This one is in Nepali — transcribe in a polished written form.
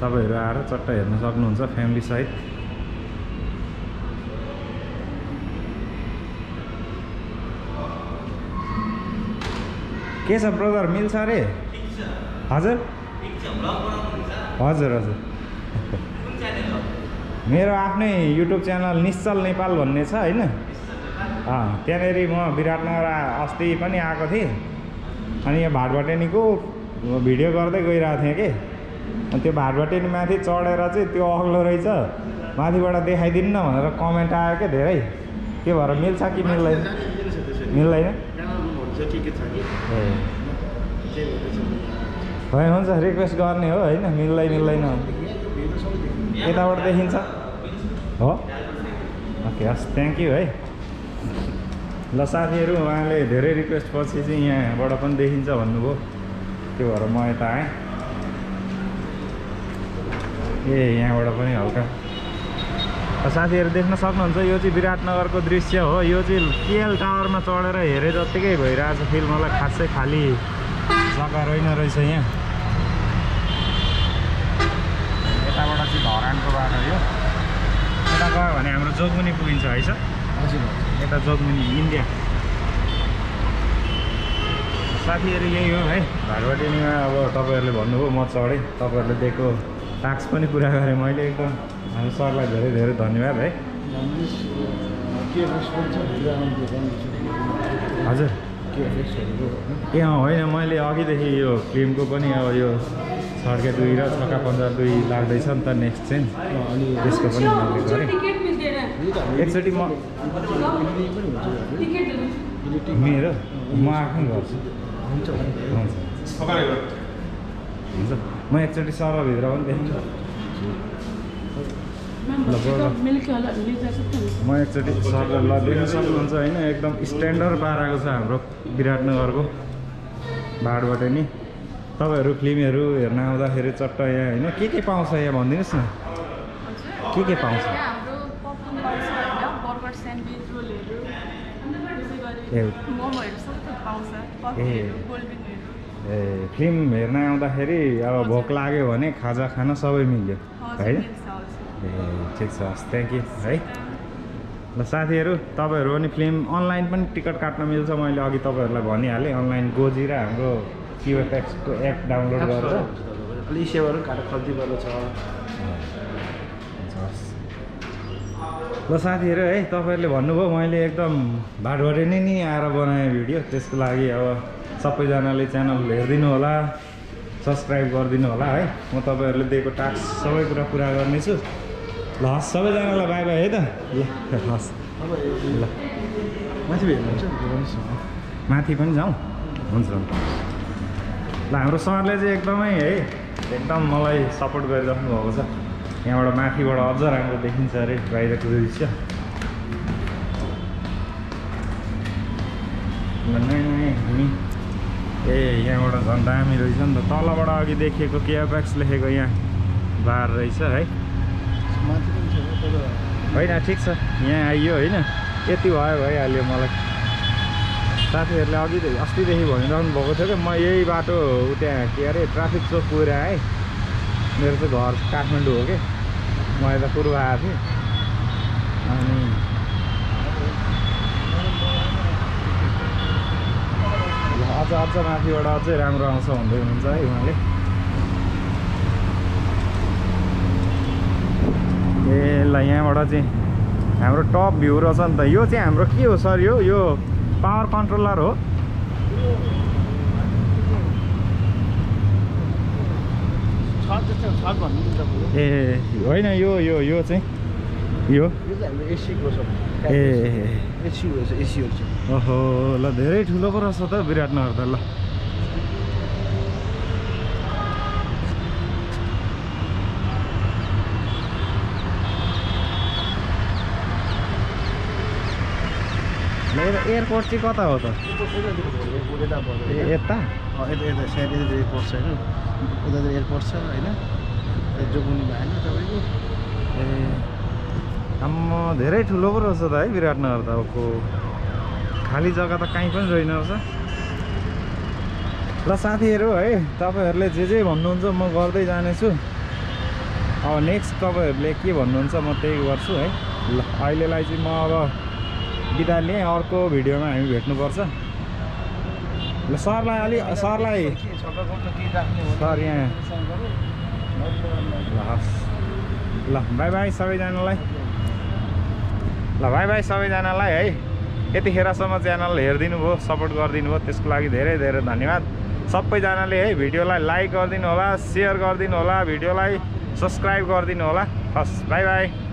तपाईहरु आएर चट्ट हेर्न सक्नुहुन्छ फ्यामिली साइड के छ ब्रदर मिल्छ रे ठीक छ हजुर ठीक छ ब्लग बनाउनुहुन्छ हजुर हजुर कुन च्यानल हो मेरो आफ्नै युट्युब च्यानल निश्चल नेपाल भन्ने छ हैन त्यहाँनेरी म विराटनगर अस्ति पनि आएको थिए अनि यो भाटभटेनीको भिडियो गर्दै गइरहेको थिए के अनि त्यो भाटभटेनी माथि चढेर चाहिँ त्यो अग्लो रहेछ माथिबाट देखाइदिन्न भनेर कमेन्ट आयो के धेरै के भएर मिल्छ कि मिल्दैन मिल्दैन होइन हुन्छ रिक्वेस्ट गर्ने हो हैन मिल्दै मिल्दैन यताबाट देखिन्छ हो ओके हस् थ्यांक यू है ल साथीहरु उहाँले धेरै रिक्वेस्ट पछि चाहिँ यहाँबाट पनि देखिन्छ भन्नुभयो त्यो भएर म यता आए ए यहाँबाट पनि हल्का साथीहरु देख्न सक्नुहुन्छ यो चाहिँ विराटनगरको दृश्य हो यो चाहिँ केएल टावरमा चढेर हेरे जतिकै भइराछ फिल्म होला खासै खाली जग्गा रहेन रहेछ यहाँ यताबाट चाहिँ धरानको बाटो यो यता गयो भने हाम्रो जोगमुनी पुगिन्छ है सर हजुर यता जोगमुनी इन्डिया साथीहरु यही हो है भाटभटेनीमा अब तपाईहरुले भन्नुभयो म चढे तपाईहरुले दिएको टास्क पनि पूरा गरे मैले एकदम हामी सरलाई धेरै धेरै धन्यवाद है हजुर ए होइन मैले अघिदेखि यो फिल्मको पनि अब यो छड्के 2 र छक्का 52 लाग्दैछ नि त नेक्स्ट चाहिँ अनि त्यसको पनि मैले गरे एकचोटी म मेरो म आफै गर्छु हुन्छ हुन्छ म एकचोटी सरभित्र पनि देख्छु म एकचोटि सर ल देख्न सक्नुहुन्छ हैन एकदम स्ट्यान्डर्ड पाराको छ हाम्रो विराटनगरको भाटभटेनी तपाईहरु फिल्महरु हेर्न आउँदाखेरि चट्ट यहाँ हैन के पाउँछ यहाँ भन्दिनुस् न के पाउँछ हाम्रो पपकर्न पाउँछ हैन बर्गर स्यान्डविच रोलहरु मोमोहरु सबै पाउँछ पपकर्न कोल्डड्रिङ्कहरु ए फिल्म हेर्न आउँदाखेरि अब भोक लाग्यो भने खाजा खान सबै मिल्यो हैन ए ठीक छ थ्यांक यू है ल साथीहरु तपाईहरु पनि फिल्म अनलाइन पनि टिकट काट्न मिल्छ मैले अघि तपाईहरुलाई भनिहाले अनलाइन गोजी र हाम्रो QFX को एप डाउनलोड गरेर अलि सेवाहरु काट खल्ती गर्नु छ ल साथीहरु है तपाईहरुले भन्नुभयो मैले एकदम भाटभटेनी नि आएर बनाए भिडियो त्यसको लागि अब सबैजनाले च्यानल हेर्दिनु होला सब्स्क्राइब गर्दिनु होला है म तपाईहरुले दिएको टास्क सबै कुरा पूरा गर्नेछु ल हस् सबैजनालाई बाइ बाइ है त ल हस् ल माथि भेट्नुहुन्छ माथि पनि जाऊ हुन्छ ल हाम्रो सरले चाहिँ एकदमै है एकदम मलाई सपोर्ट गरिराख्नु भएको छ यहाँबाट माथिबाट अझ राम्रो देखिन्छ अरे बाहिरको दृश्य हामी ए यहाँबाट झन् दामी रहेछ नि त तलबाट अघि देखिएको QFX लेखेको यहाँ बार रहेछ है होइन ठिक छ यहाँ आइयो होइन यति भयो भइहाल्यो मलाई साथीहरूले अघि अस्तिदेखि भनिरहनु भएको थियो कि म यही बाटो त्यहाँ के अरे ट्राफिक चोक पुगेर आएँ मेरो चाहिँ घर काठमाडौँ हो कि म यता पूर्व आएको थिएँ अनि अझ अझ माथिबाट अझै राम्रो आउँछ भन्दै हुनुहुन्छ है उहाँले ए ल यहाँबाट चाहिँ हाम्रो टप भ्यू रहेछ नि त यो चाहिँ हाम्रो के हो सर यो पावर कन्ट्रोलर हो ए होइन यो यो यो चाहिँ यो ए एसी ओहो ल धेरै ठुलो पो रहेछ त विराटनगर त ल एयरपोर्ट चाहिँ कता हो त यता एयरपोर्ट छ हैन उतातिर एयरपोर्ट छ हैन जोगुनी भएन तपाईको ए आम्मा धेरै ठुलो पो रहेछ त है विराटनगर त अब खाली जग्गा त कहीँ पनि रहेन रहेछ ल साथीहरु है तपाईहरुले जे भन्नुहुन्छ म गर्दै जानेछु अब नेक्स्ट तपाईहरुले के भन्नुहुन्छ म त्यही गर्छु है ल अहिलेलाई चाहिँ म अब बिदा लिएँ अर्को भिडियोमा हामी भेट्नुपर्छ ल सरलाई अलि सरलाई सर यहाँ ल बाइ बाइ सबैजनालाई ल बाइ बाइ सबैजनालाई है यतिखेरसम्म च्यानल हेर्दिनु भयो सपोर्ट गर्दिनु भयो त्यसको लागि धेरै धेरै धन्यवाद सबैजनाले है भिडियोलाई लाइक गर्दिनु होला शेयर गर्दिनु होला भिडियोलाई सब्स्क्राइब गर्दिनु होला। हस् बाइ बाइ।